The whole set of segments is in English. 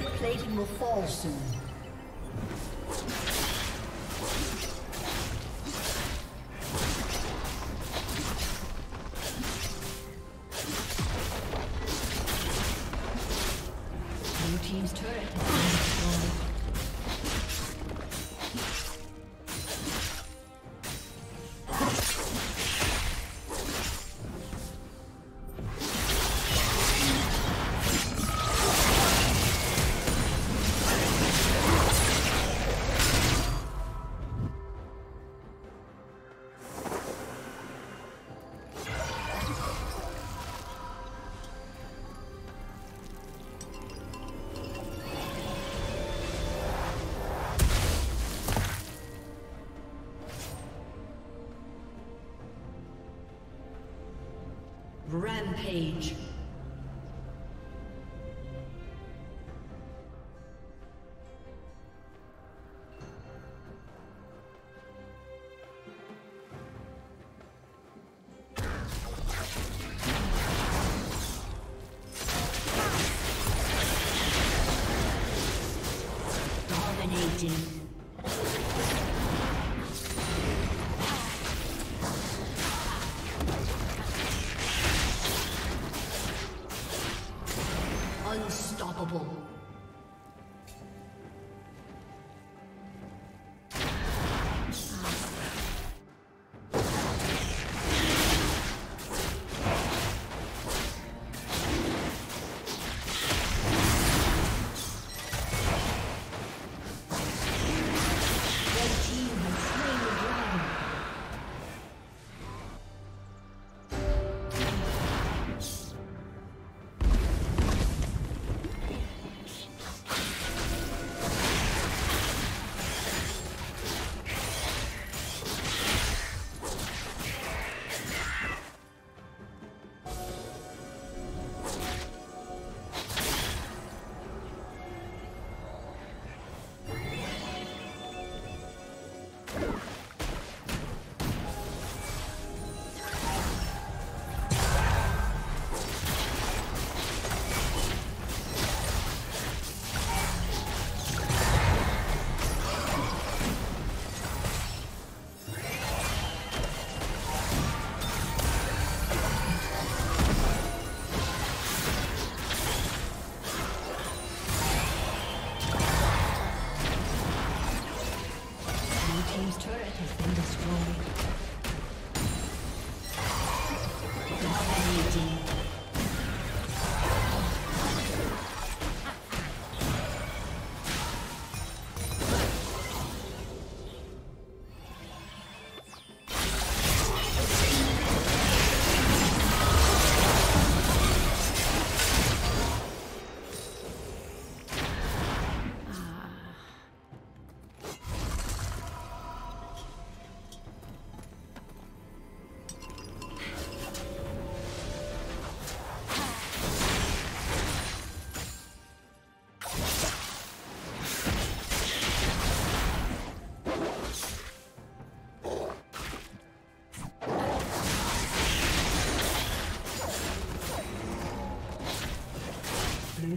Turret plating will fall soon. Blue team's turret has been destroyed. Rampage. Dominating. Blue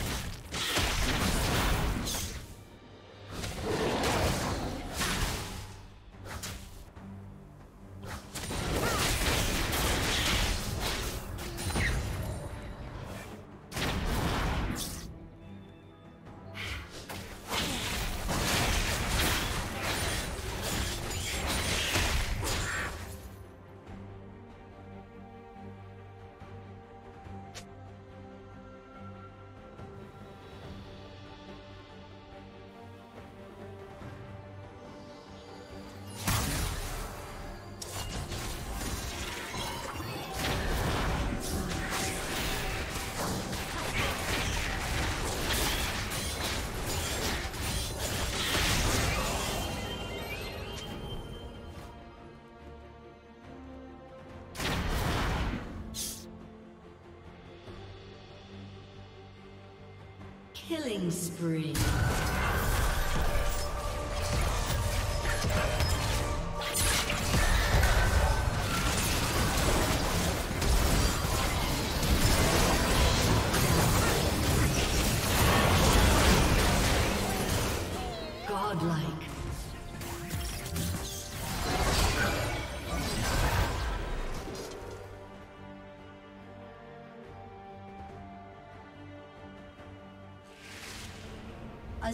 Killing spree. Godlike. A